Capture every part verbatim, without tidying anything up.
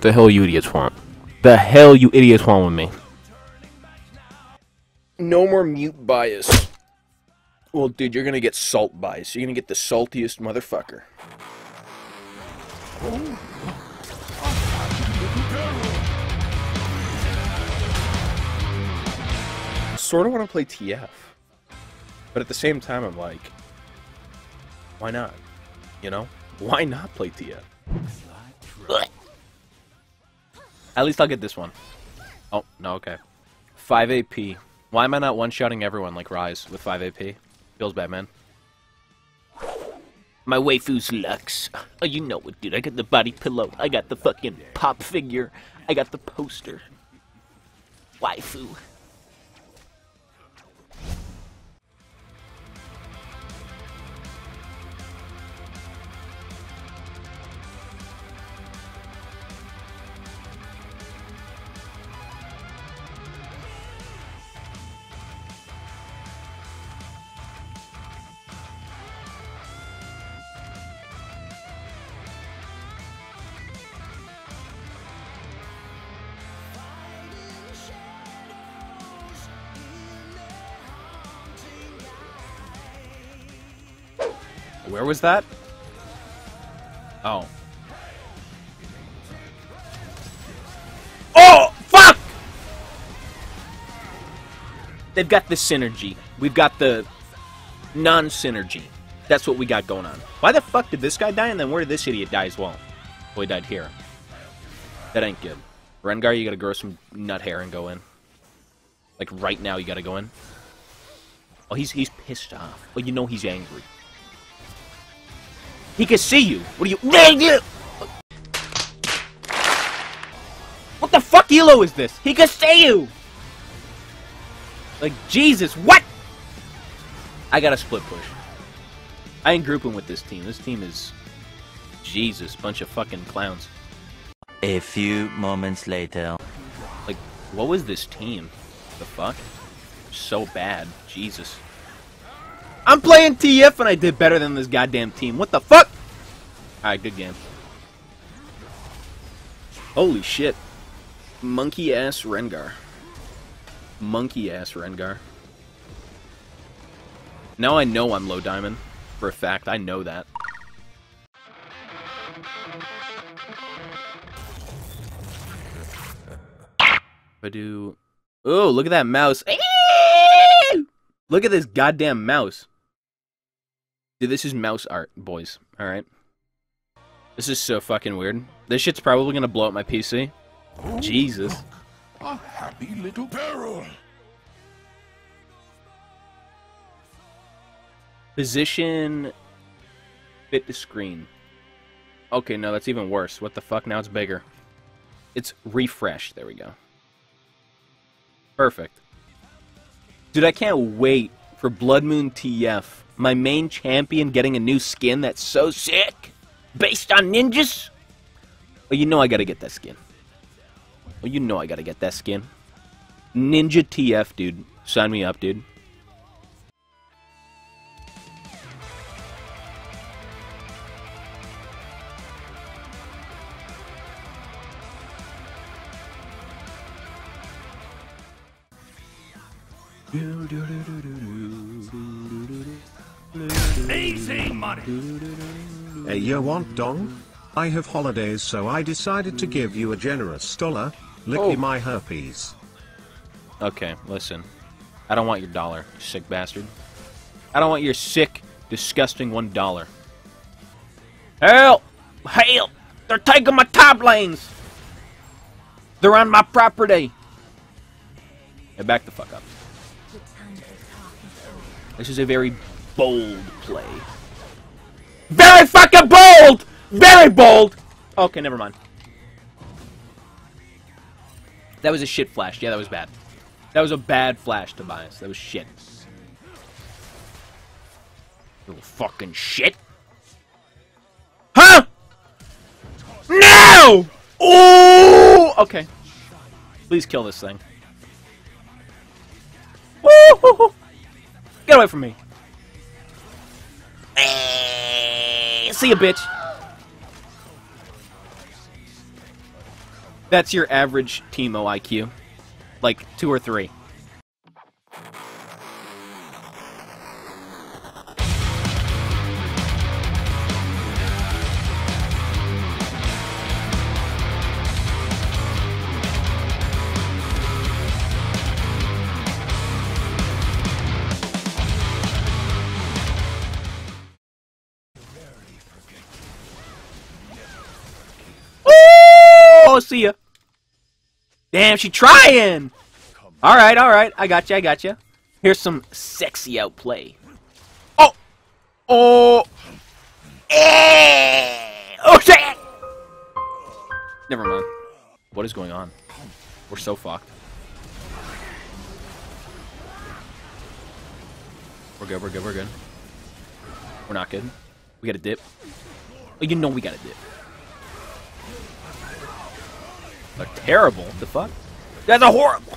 The hell you idiots want? The hell you idiots want with me? No more mute bias. Well, dude, you're gonna get salt bias. You're gonna get the saltiest motherfucker. I sort of want to play T F, but at the same time, I'm like, why not? You know, why not play T F? At least I'll get this one. Oh, no, okay. five A P. Why am I not one-shotting everyone like Rise with five A P? Feels bad, man. My waifu's Lux. Oh, you know what, dude. I got the body pillow. I got the fucking pop figure. I got the poster. Waifu. Where was that? Oh. Oh! Fuck! They've got the synergy. We've got the non-synergy. That's what we got going on. Why the fuck did this guy die, and then where did this idiot die as well? Well, he died here. That ain't good. Rengar, you gotta grow some nut hair and go in. Like, right now you gotta go in. Oh, he's, he's pissed off. Well, you know he's angry. He can see you. What are you? What the fuck elo is this? He can see you. Like Jesus, what? I got a split push. I ain't grouping with this team. This team is Jesus, bunch of fucking clowns. A few moments later. Like, what was this team? The fuck? So bad, Jesus. I'm playing T F and I did better than this goddamn team. What the fuck? Alright, good game. Holy shit. Monkey ass Rengar. Monkey ass Rengar. Now I know I'm low diamond. For a fact, I know that. If I do... Oh, look at that mouse. Look at this goddamn mouse. Dude, this is mouse art, boys. Alright. This is so fucking weird. This shit's probably gonna blow up my P C. Oh, Jesus. A happy little barrel. Position... Fit to screen. Okay, no, that's even worse. What the fuck? Now it's bigger. It's refresh. There we go. Perfect. Dude, I can't wait for Blood Moon T F. My main champion getting a new skin that's so sick. Based on ninjas. Well, you know I gotta get that skin. Well, you know I gotta get that skin. Ninja T F, dude. Sign me up, dude. Easy money. Hey, you want dong? I have holidays, so I decided to give you a generous dollar. Lick oh. me my herpes. Okay, listen. I don't want your dollar, you sick bastard. I don't want your sick, disgusting one dollar. Help! Help! They're taking my top lanes! They're on my property! And back the fuck up. This is a very bold play. Very fucking bold! Very bold! Okay, never mind. That was a shit flash. Yeah, that was bad. That was a bad flash, Tobias. That was shit. Little fucking shit. Huh? No! Ooh! Okay. Please kill this thing. Woo-hoo-hoo! Get away from me. See ya, bitch. That's your average Teemo I Q. Like, two or three. See ya. Damn, she trying. All right, all right. I got you. I got you. Here's some sexy outplay. Oh, oh, eh. Oh shit. Never mind. What is going on? We're so fucked. We're good. We're good. We're good. We're not good. We got a dip. Oh, you know we got a dip. They're terrible. What the fuck? That's a horrible.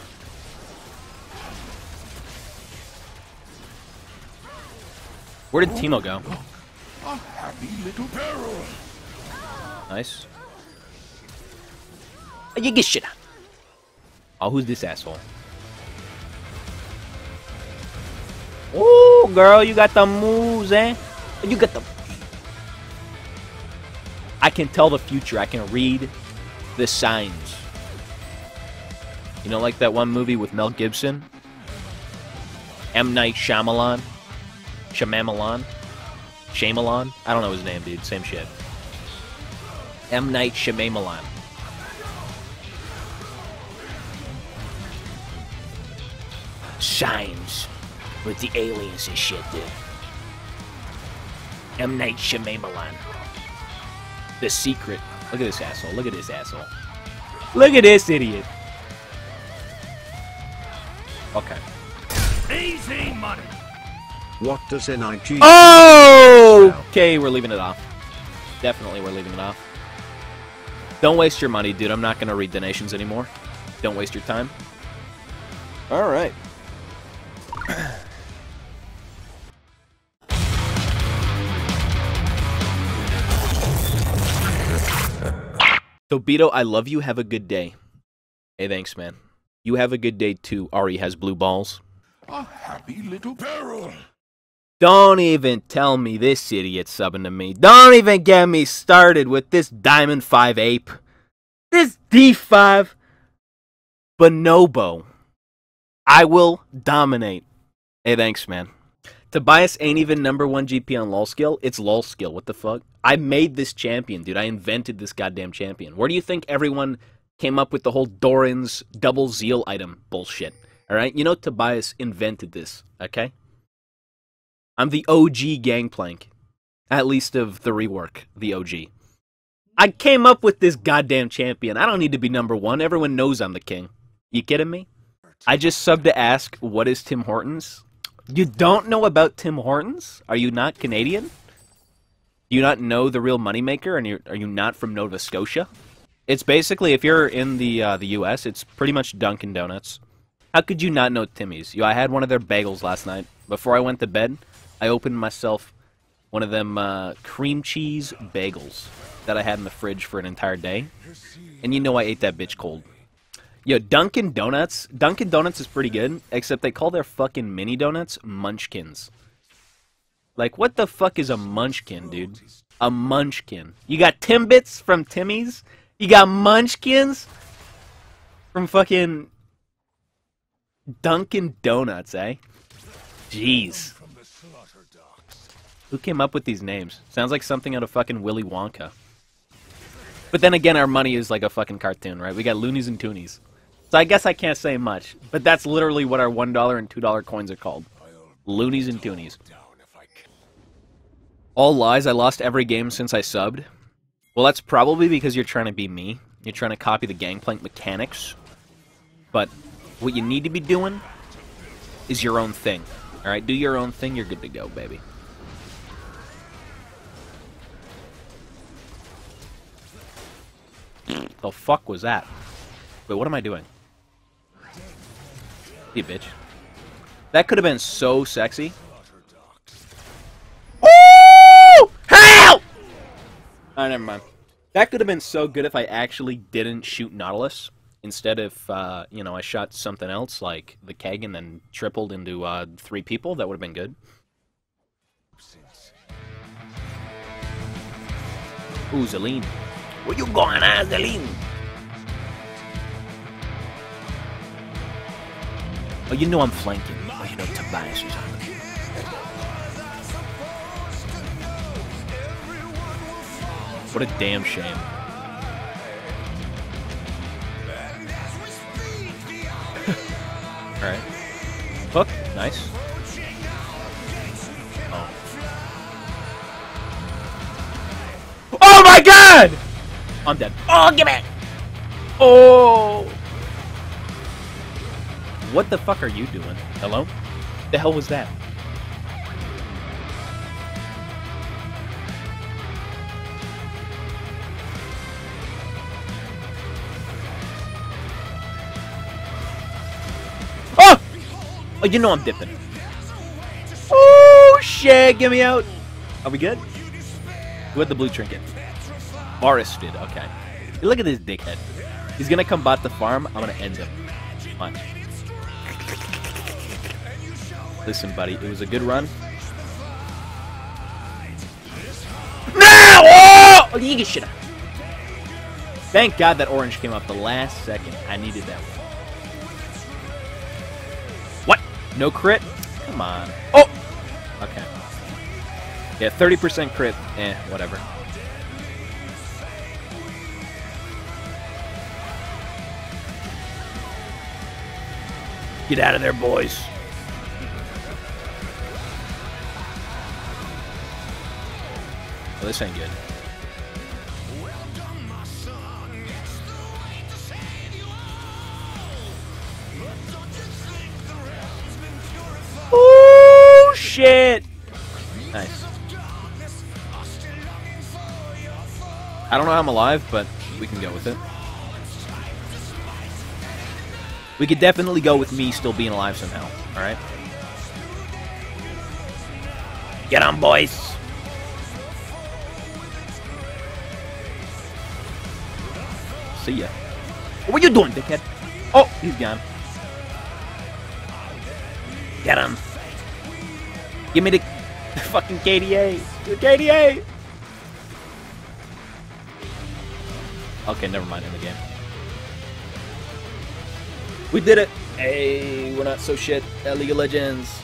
Where did Teemo go? A happy little barrel. Nice. You get shit out. Oh, who's this asshole? Oh, girl, you got the moves, eh? You got the. I can tell the future. I can read the signs. You know, like that one movie with Mel Gibson? M. Night Shyamalan? Shyamalan? Shyamalan? I don't know his name, dude. Same shit. M. Night Shyamalan. Signs. With the aliens and shit, dude. M. Night Shyamalan. The Secret. Look at this asshole. Look at this asshole. Look at this idiot. Okay. Easy money. What does N I G? Oh! Okay, we're leaving it off. Definitely we're leaving it off. Don't waste your money, dude. I'm not going to read donations anymore. Don't waste your time. All right. Dobito, I love you. Have a good day. Hey, thanks, man. You have a good day, too. Ari has blue balls. A happy little barrel. Don't even tell me this idiot's subbing to me. Don't even get me started with this Diamond five ape. This D five Bonobo. I will dominate. Hey, thanks, man. Tobias ain't even number one G P on LOL skill. It's LOL skill. What the fuck? I made this champion, dude. I invented this goddamn champion. Where do you think everyone came up with the whole Doran's double zeal item bullshit? All right? You know Tobias invented this, okay? I'm the O G Gangplank. At least of the rework, the O G. I came up with this goddamn champion. I don't need to be number one. Everyone knows I'm the king. You kidding me? I just subbed to ask, what is Tim Hortons? You don't know about Tim Hortons? Are you not Canadian? Do you not know the real moneymaker? And you're, are you not from Nova Scotia? It's basically, if you're in the uh, the U S, it's pretty much Dunkin' Donuts. How could you not know Timmy's? You, I had one of their bagels last night. Before I went to bed, I opened myself one of them uh, cream cheese bagels that I had in the fridge for an entire day. And you know I ate that bitch cold. Yo, Dunkin' Donuts. Dunkin' Donuts is pretty good, except they call their fucking mini donuts Munchkins. Like, what the fuck is a Munchkin, dude? A Munchkin. You got Timbits from Timmy's. You got Munchkins from fucking Dunkin' Donuts, eh? Jeez. Who came up with these names? Sounds like something out of fucking Willy Wonka. But then again, our money is like a fucking cartoon, right? We got Loonies and Toonies. So I guess I can't say much, but that's literally what our one dollar and two dollar coins are called. Loonies and Toonies. All lies, I lost every game since I subbed. Well, that's probably because you're trying to be me. You're trying to copy the Gangplank mechanics. But what you need to be doing is your own thing. Alright, do your own thing, you're good to go, baby. The fuck was that? Wait, what am I doing? You bitch. That could have been so sexy. Ooh! Help! Alright, never mind. That could have been so good if I actually didn't shoot Nautilus. Instead, if, uh, you know, I shot something else, like the keg, and then tripled into uh, three people, that would have been good. Ooh, Zeline. Where you going, huh, Zeline? Oh, you know I'm flanking. Oh, you know Tobias is on me. What a damn shame. Alright. Hook. Nice. Oh. Oh my god! I'm dead. Oh, give it! Oh! What the fuck are you doing? Hello? The hell was that? Oh, you know I'm dipping. Oh, shit, get me out. Are we good? Who had the blue trinket? Boris did, okay. Hey, look at this dickhead. He's gonna come bot the farm, I'm gonna end him. Come on. Listen, buddy, it was a good run. Now! Oh! Oh, you get shit up. Thank God that orange came up the last second. I needed that one. No crit? Come on. Oh! Okay. Yeah, thirty percent crit. Eh, whatever. Get out of there, boys. Well, this ain't good. Shit! Nice. I don't know how I'm alive, but we can go with it. We could definitely go with me still being alive somehow, alright? Get on, boys! See ya. What are you doing, dickhead? Oh, he's gone. Get him. Give me the, the fucking K D A! The K D A! Okay, never mind, in the game. We did it! Hey, we're not so shit at League of Legends.